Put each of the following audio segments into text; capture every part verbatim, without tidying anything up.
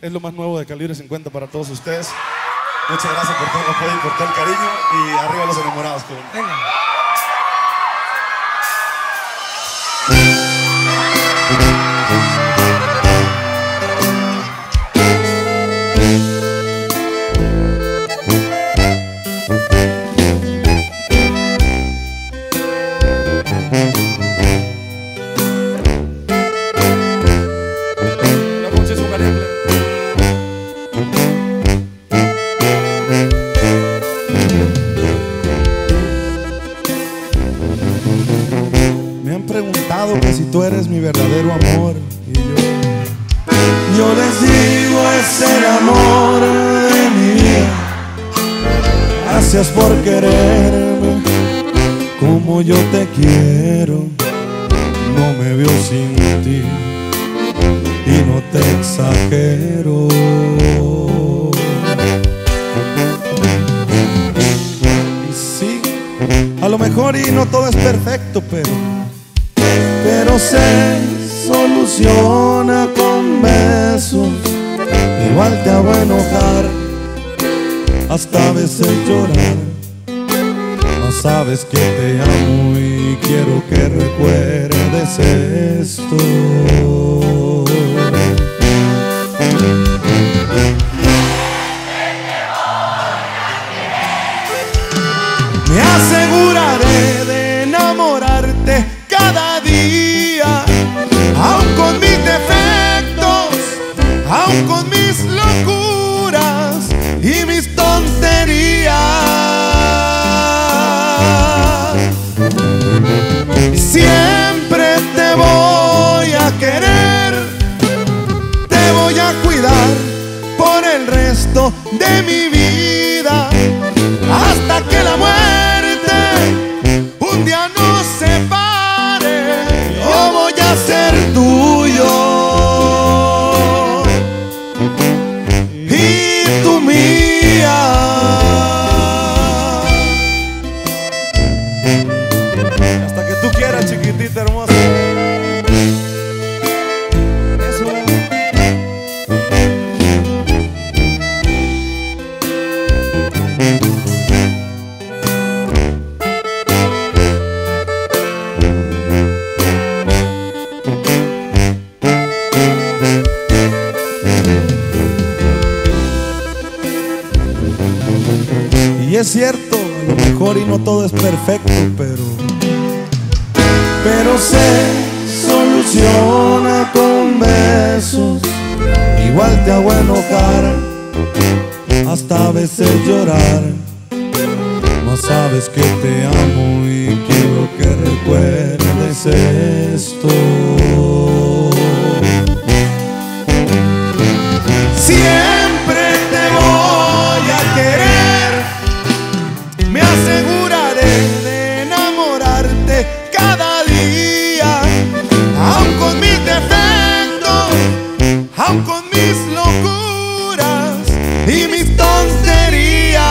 Es lo más nuevo de Calibre cincuenta para todos ustedes. Muchas gracias por todo el apoyo y por todo el cariño. Y arriba los enamorados, con... Venga. Que si tú eres mi verdadero amor, y yo, yo les digo, es el amor de mi vida. Gracias por quererme como yo te quiero. No me veo sin ti y no te exagero. Y sí, a lo mejor y no todo es perfecto, pero Pero se soluciona con besos. Igual te hago enojar, hasta a veces llorar. Mas sabes que te amo y quiero que recuerdes esto. Me aseguraré de enamorarte cada día. Aun con mis defectos, aun con mis locuras y mis tonterías, siempre te voy a querer, te voy a cuidar por el resto de mi vida, hasta que la muerte un día nos separe. Ser tuyo y tú mía, hasta que tú quieras, chiquitita hermosa. Eso. Y es cierto, a lo mejor y no todo es perfecto, pero Pero se soluciona con besos. Igual te hago enojar, hasta a veces llorar. Mas sabes que te amo y quiero que recuerdes esto. Siempre te voy a querer, aun con mis locuras y mis tonterías.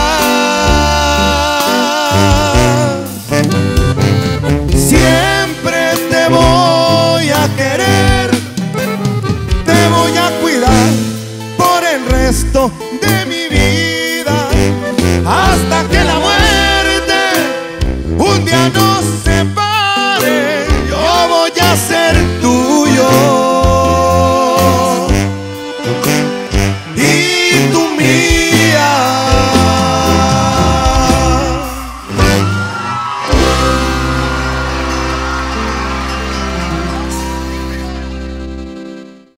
Siempre te voy a querer, te voy a cuidar por el resto de mi vida, hasta que